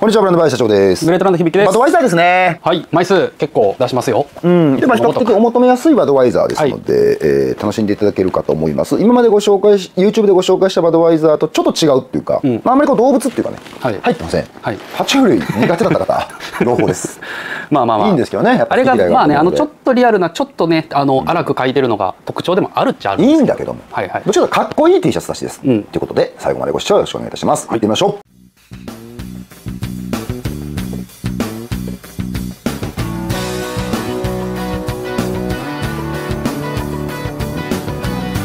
こんにちは、ブランドバイ社長です。グレートランド響です。バドワイザーですね。はい、枚数結構出しますよ。でも比較的お求めやすいバドワイザーですので、楽しんでいただけるかと思います。今までご紹介し、YouTube でご紹介したバドワイザーとちょっと違うっていうか、あんまりこう動物っていうかね、入ってません。爬虫類苦手だった方、朗報です。まあいいんですけどね。あれがまあね、ちょっとリアルなちょっとね、荒く書いてるのが特徴でもあるっちゃある。いいんだけども、どちらかかっこいい T シャツ出しです。ということで最後までご視聴よろしくお願いいたします。行ってみましょう。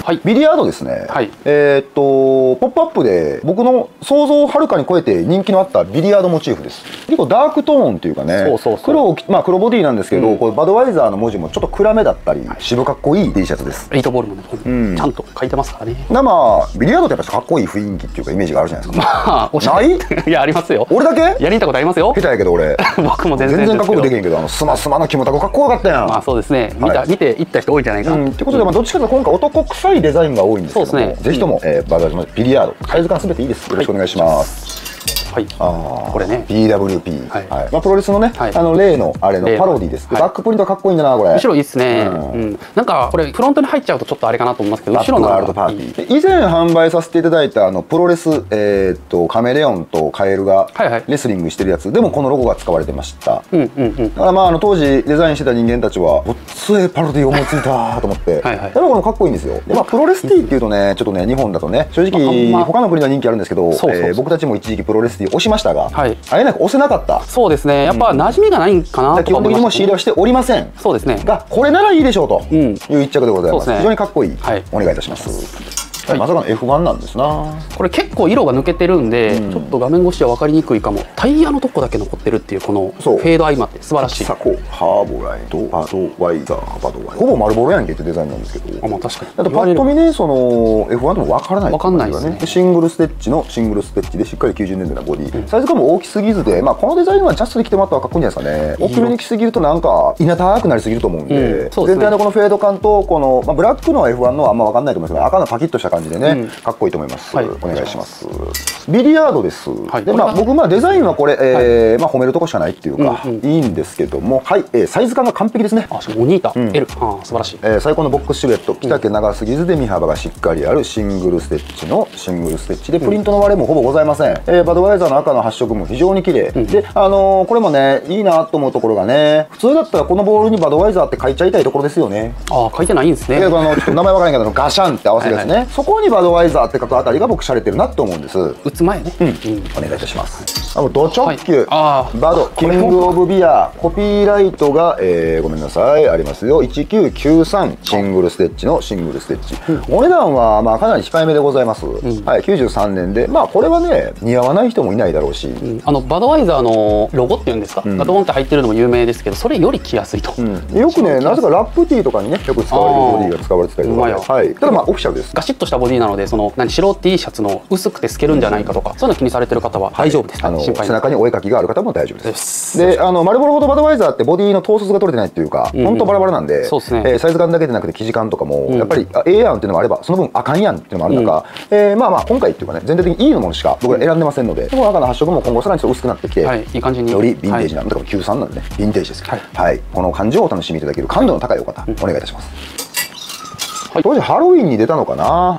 はい、ビリヤードですね、はい、ポップアップで僕の想像をはるかに超えて人気のあったビリヤードモチーフです。結構ダークトーンっていうかね、黒ボディなんですけど、これバドワイザーの文字もちょっと暗めだったり、渋かっこいい T シャツです。8ボールもね、ちゃんと書いてますからね。まあビリヤードってやっぱかっこいい雰囲気っていうかイメージがあるじゃないですか。まあおしゃれない？いや、ありますよ。俺だけやりたことありますよ。下手やけど俺僕も全然かっこよくできへんけど、スマスマのキムタクかっこよかったやん。まあそうですね、見ていった人多いじゃないかなということで、どっちかというと今回男臭いデザインが多いんですけども、ぜひともバドワイザービリヤードサイズ感すべていいです。よろしくお願いします。はい、これね BWP、 まあプロレスのね、例のあれのパロディです。バックプリントかっこいいんだな。これ後ろいいですね。なんかこれフロントに入っちゃうとちょっとあれかなと思いますけど、後ろのワールドパーティー以前販売させていただいたプロレス、カメレオンとカエルがレスリングしてるやつでもこのロゴが使われてました。だからまあ当時デザインしてた人間たちはごっつえパロディー思いついたと思って、でもこのかっこいいんですよ。まあプロレスティーっていうとね、ちょっとね日本だとね正直他の国では人気あるんですけど、僕たちも一時期プロレスティー押しましたが、あれなく押せなかった。そうですね。やっぱ馴染みがないかな。基本的にも仕入れはしておりません。そうですね。がこれならいいでしょうという一着でございます。非常にかっこいい。お願いいたします。まさかの F1 なんですな。これ結構色が抜けてるんで、ちょっと画面越しは分かりにくいかも。タイヤのとこだけ残ってるっていうこのフェード相まって素晴らしい。サコハーボライドバドワイザーバドワイザーほぼ丸ボロやんけってデザインなんですけど、あ、まあ確かにあとパッと見ね、その F1 でも分からない分かんないですね。シングルステッチのシングルステッチでしっかり90年代のボディサイズ感も大きすぎずで、このデザインはジャストで着てもらったらかっこいいんじゃないですかね。大きめに着すぎるとなんか稲田くなりすぎると思うんで、全体のこのフェード感とこのブラックの F1 のはあんま分かんないと思いますが、赤のパキッとした感じでね、かっこいいと思います。お願いします。ビリヤードです。で、僕デザインはこれ、褒めるとこしかないっていうか、いいんですけども、サイズ感が完璧ですね。お兄た L、素晴らしい。最高のボックスシルエット、着丈長すぎずで身幅がしっかりあるシングルステッチのシングルステッチでプリントの割れもほぼございません。バドワイザーの赤の発色も非常に綺麗で、これもねいいなと思うところがね、普通だったらこのボールにバドワイザーって書いちゃいたいところですよね。あ、書いてないんですね。名前わからないけどガシャンって合わせるやつね。そこにバドワイザーって書くあたりが僕しゃれてるなと思うんです。打つ前ね、お願いいたします。ド直球バドキングオブビアコピーライトがごめんなさいありますよ。1993シングルステッチのシングルステッチ、お値段はまあかなり控えめでございます。93年で、まあこれはね似合わない人もいないだろうし、バドワイザーのロゴっていうんですかがドーンって入ってるのも有名ですけど、それより着やすいと。よくねなぜかラップティーとかにねよく使われるボディが使われてたりとか、ただまあオフィシャルです。ガシッとしたボディなので、その白 T シャツの薄くて透けるんじゃないかとか、そういうの気にされてる方は大丈夫です。背中にお絵描きがある方も大丈夫です。で、丸ボロほどバドワイザーってボディの統率が取れてないっていうか、ほんとバラバラなんで、サイズ感だけでなくて生地感とかもやっぱりええやんっていうのもあれば、その分あかんやんっていうのもある中、まあ今回っていうかね全体的にいいものしか僕ら選んでませんので、この赤の発色も今後さらにちょっと薄くなってきてよりヴィンテージなので、93なんでねヴィンテージですけど、この感じをお楽しみいただける感度の高いお方お願いいたします。当時ハロウィンに出たのかな、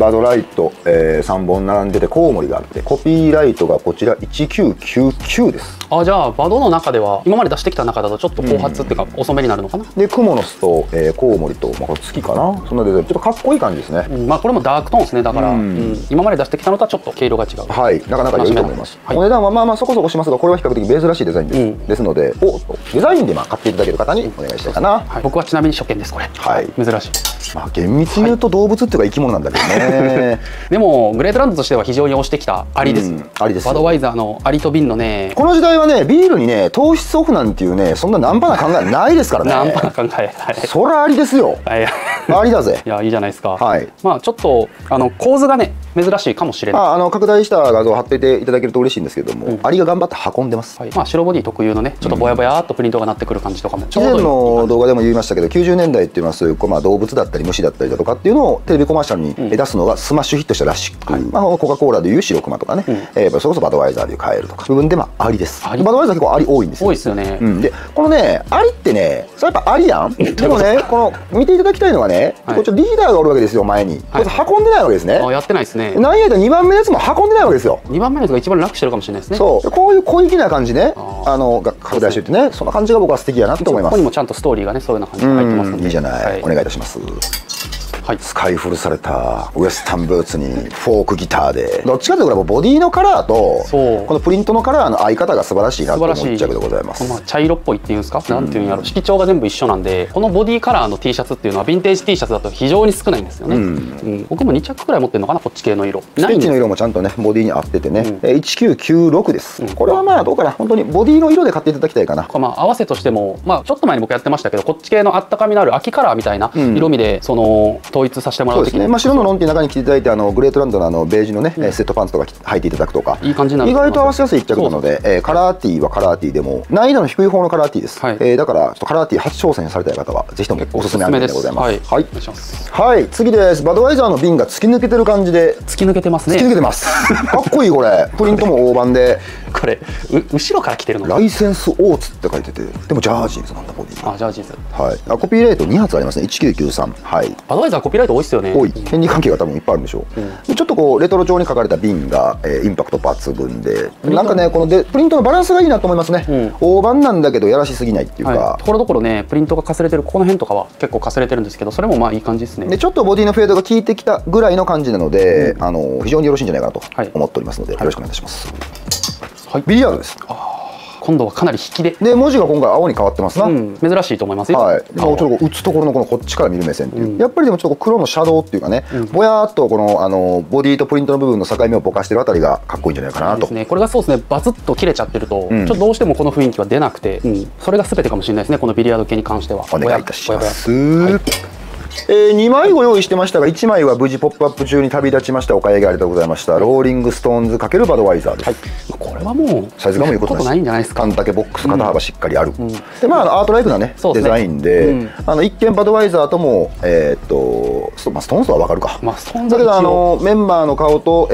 バドライト、3本並んでてコウモリがあって、コピーライトがこちら1999です。あ、じゃあバドの中では今まで出してきた中だとちょっと後発っていうか遅めになるのかな。でクモの巣と、コウモリと、これ月かな、そんなデザインちょっとかっこいい感じですね。まあこれもダークトーンですね。だから、今まで出してきたのとはちょっと毛色が違う。はい、なかなか良いと思います。お値段はまあまあそこそこしますが、これは比較的珍しいデザインです、ですのでデザインで買っていただける方にお願いしたいかな。僕はちなみに初見ですこれ。珍しい。まあ厳密に言うと動物っていうか生き物なんだけどねでもグレートランドとしては非常に推してきたアリです。アリです。バドワイザーのアリと瓶のね、この時代はねビールにね糖質オフなんていうね、そんなナンパな考えないですからね。ナンパな考え、そらアリですよ。ありだぜ。いや、いいじゃないですか。はい。まあちょっと構図がね珍しいかもしれない。拡大した画像を貼っていていただけると嬉しいんですけども、アリが頑張って運んでます。まあ白ボディ特有のねちょっとぼやぼやっとプリントがなってくる感じとかも。以前の動画でも言いましたけど、90年代っていうのはそういう動物だったり虫だったりだとかっていうのをテレビコマーシャルに出すのがスマッシュヒットしたらしく、まあコカコーラでいう白クマとかね、それこそバドワイザーでいうカエルとか部分でまあアリです。バドワイザー結構アリ多いんですよ。多いですよね。でこのねアリってね、それやっぱアリやん。でもねこの見ていただきたいのはね、こっちリーダーがおるわけですよ前に。こいつ運んでないわけですね。やってないですね。何やで2番目のやつも運んでないわけですよ。2番目のやつが一番楽してるかもしれないですね。そう。こういう小粋な感じね、が拡大しててね、その感じが僕は素敵やなと思います。ここにもちゃんとストーリーがねそういうような感じが入ってますので。いいじゃない。お願いいたします。はい、使い古されたウエスタンブーツにフォークギターで、どっちかというとボディのカラーとこのプリントのカラーの合い方が素晴らしいなと思っちゃうでございます。まあ茶色っぽいっていうんですか、なんていうんやろ、色調が全部一緒なんで、このボディカラーの T シャツっていうのはヴィンテージ T シャツだと非常に少ないんですよね。僕も2着くらい持ってるのかな、こっち系の色。ステッチの色もちゃんとねボディに合っててね、1996です。これはまあどうかな、本当にボディの色で買っていただきたいかな。まあ合わせとしても、まあちょっと前に僕やってましたけど、こっち系のあったかみのある秋カラーみたいな色味でその統一させてもらうときに、まあ白のロンティの中に着ていただいて、グレートランドのベージュのねセットパンツとか履いていただくとか、意外と合わせやすい一着なので、カラーティーはカラーティーでも難易度の低い方のカラーティーです。だからカラーティー初挑戦されたい方はぜひともおすすめでございます。はい、次です。バドワイザーの瓶が突き抜けてる感じで、突き抜けてますね。突き抜けてます。かっこいいこれ。プリントも大判で、これ後ろから着てるの。ライセンスオーツって書いてて、でもジャージーズなんだボディ。あ、ジャージーズ。はい。コピーレート2発ありますね。1993。はい。バドワイザーコピーライト多いですよね。多い。権利関係が多分いっぱいあるんでしょう。ちょっとこうレトロ調に書かれた瓶がインパクト抜群で、なんかねこのプリントのバランスがいいなと思いますね。大判なんだけどやらしすぎないっていうか。ところどころねプリントがかすれてる、ここの辺とかは結構かすれてるんですけど、それもまあいい感じですね。でちょっとボディのフェードが効いてきたぐらいの感じなので、非常によろしいんじゃないかなと思っておりますので、よろしくお願いいたします。はい、ビリヤードです。今度はかなり引きで、文字が今回青に変わってますな。珍しいと思いますよ。はい。ちょっと打つところのこのこっちから見る目線っていう。やっぱりでもちょっと黒のシャドウっていうかね、ぼやっとこのボディとプリントの部分の境目をぼかしてるあたりがかっこいいんじゃないかなと。ですね。これがそうですね。バツッと切れちゃってると、ちょっとどうしてもこの雰囲気は出なくて、それが全てかもしれないですね。このビリヤード系に関しては。お願いいたします。2枚ご用意してましたが、1枚は無事ポップアップ中に旅立ちました。お買い上げありがとうございました。ローリングストーンズ×バドワイザーです。はい、これはもうサイズ感もいうことないんじゃないですか。缶丈ボックス肩幅しっかりある、でまあアートライクなねデザインで、一見バドワイザーともストーンズは分かるか、だけどメンバーの顔と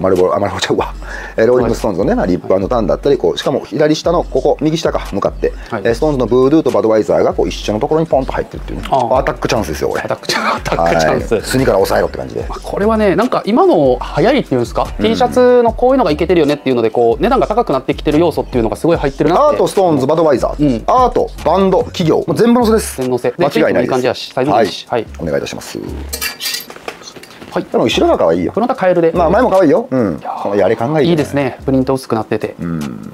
丸ボちゃうわ、ローリングストーンズのねリップ&タンだったり、しかも左下のここ右下か向かってストーンズのブードゥーとバドワイザーが一緒のところにポンと入ってるっていうね、アタックチャンスですよ。これアタックチャンス、スニーカー抑えろって感じで、これはねなんか今の流行りっていうんですか、 T シャツのこういうのがいけてるよねっていうので、こう値段が高くなってきてる要素っていうのがすごい入ってるなって。アート、ストーンズ、バドワイザー、アート、バンド、企業全部載せです。全部載せ間違いないです。はい、お願いいたします。はい、でも後ろが可愛いよ。フロントはカエルで、まあ前も可愛いよ。このやれ考えいいですね。プリント薄くなってて、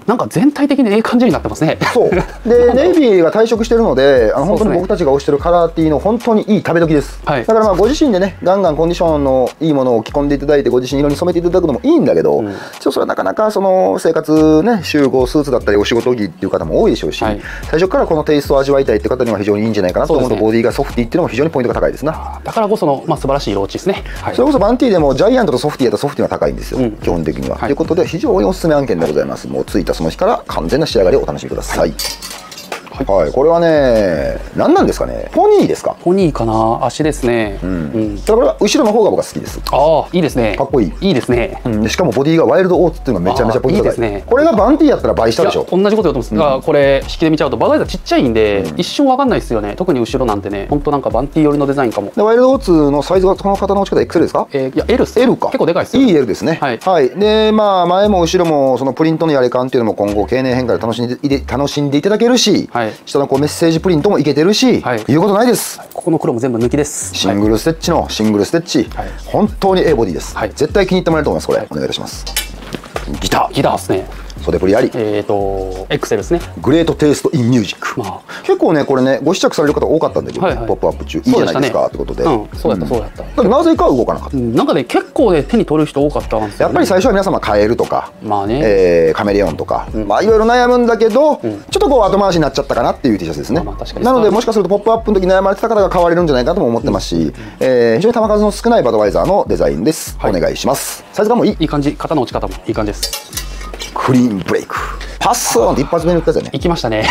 なんか全体的にええ感じになってますね。そうでネイビーが退色してるので、本当に僕たちが推してるカラーティーの本当にいい食べ時です。だからまあご自身でねガンガンコンディションのいいものを着込んでいただいて、ご自身色に染めていただくのもいいんだけど、それはなかなかその生活ね集合スーツだったりお仕事着っていう方も多いでしょうし、最初からこのテイストを味わいたいって方には非常にいいんじゃないかなと思うと、ボディがソフティーっていうのも非常にポイントが高いですな。だからこその素晴らしい色落ちですね。それこそバンティーでもジャイアントとソフティーやったらソフティーが高いんですよ、基本的には。ということで非常におすすめ案件でございます。もう着いたその日から完全な仕上がりをお楽しみください。はい、これはね何なんですかね。ポニーですか。ポニーかな、足ですね。ただこれは後ろの方が僕は好きです。ああいいですね、かっこいい。いいですね。しかもボディがワイルドオーツっていうのがめちゃめちゃポイント高いですね。これがバンティーやったら倍したでしょ。同じこと言おうと思うんですが、これ引きで見ちゃうとバドワイザーちっちゃいんで一瞬わかんないですよね。特に後ろなんてね、本当なんかバンティー寄りのデザインかも。ワイルドオーツのサイズがこの方の落ち方 XL ですか。いや L です。 L か、結構でかいです。いい L ですね。はい。でまあ前も後ろもそのプリントのやれ感っていうのも今後経年変化で楽しんでいただけるし、下のメッセージプリントもいけてるし、言うことないです。ここの黒も全部抜きです。シングルステッチのシングルステッチ、本当に A ボディです。絶対気に入ってもらえると思います。これお願いいたします。ギターですね。袖振りあり、エクセルですね。グレートテイストインミュージック、まあ、結構ねこれねご試着される方多かったんだけど、はいはい、ポップアップ中いいじゃないですかってことで、そうやったそうやった。なぜか動かなかった、なんかね結構ね手に取る人多かったんですよね。やっぱり最初は皆様カエルとか、まあね、カメレオンとか、まあいろいろ悩むんだけど、ちょっとこう後回しになっちゃったかなっていう T シャツですね。なのでもしかすると「ポップアップの時悩まれてた方が買われるんじゃないかとも思ってますし、非常に球数の少ないバドワイザーのデザインです。お願いします。サイズ感もいい感じ、肩の落ち方もいい感じです。クリーンブレイクパッソーンって一発目のやつだね。いきましたね。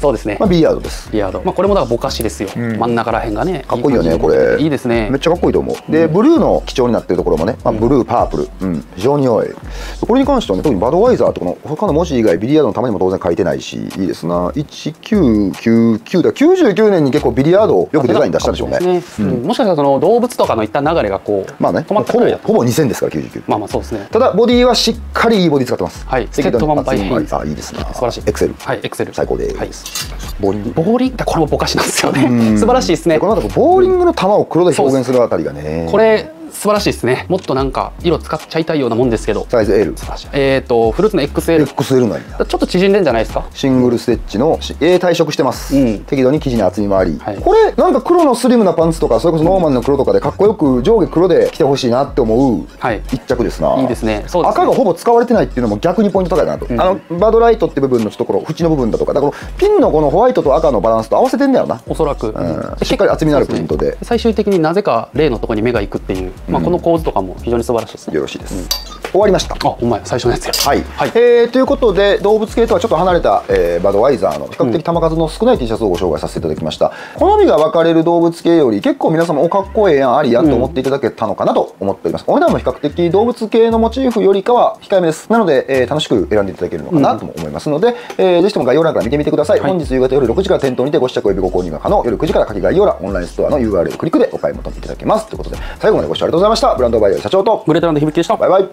そうですね。ビアードです。ビアード、これもだからぼかしですよ。真ん中らへんがねかっこいいよね。これいいですね。めっちゃかっこいいと思う。でブルーの基調になってるところもね、ブルーパープル非常に良い。これに関してはね特にバドワイザーとこの他の文字以外ビリヤードのためにも当然書いてないし、いいですな。1999だ99年に結構ビリヤードをよくデザイン出したんでしょうね。もしかしたらその動物とかの一旦流れがこうまあねほぼ2000ですから99。まあまあそうですね。ただボディはしっかりいいボディ使ってます。はい、セットマンバイヘイズ。あ、いいですね。素晴らしい。エクセル。はい、エクセル。最高です。ボーリング、これもぼかしなんですよね。素晴らしいですね。この後ボーリングの球を黒で表現するあたりがね。これ素晴らしいですね。もっとなんか色使っちゃいたいようなもんですけど。サイズ L。フルーツの XL。XL ないんだ。ちょっと縮んでんじゃないですか。シングルステッチの A 退色してます。適度に生地に厚みもあり。これなんか黒のスリムなパンツとかそれこそノーマンの黒とかでかっこよく上下黒で着てほしいなって思う一着ですな。いいですね。赤がほぼ使われてないっていうのも逆にポイント高いなと。バドライトって部分のところ、縁の部分だとか、だからピンのこのホワイトと赤のバランスと合わせてんだよな。おそらく。しっかり厚みのあるプリントで。最終的になぜか例のところに目がいくっていう。まあこの構図とかも非常に素晴らしいですね。よろしいです。終わりました。あ、お前最初のやつや。はい。ということで動物系とはちょっと離れたバドワイザーの比較的球数の少ない T シャツをご紹介させていただきました。好みが分かれる動物系より結構皆様おかっこええやんありやと思っていただけたのかなと思っております。お値段も比較的動物系のモチーフよりかは控えめです。なので楽しく選んでいただけるのかなとも思いますので、ぜひとも概要欄から見てみてください。本日夕方夜6時から店頭にてご試着及びご購入が可能。夜9時から書き概要欄オンラインストアの URL クリックでお買い求めいただけます。ということで最後までご視聴ありがとうございました。ブランドバイヤー社長とグレートランド響でした。バイバイ。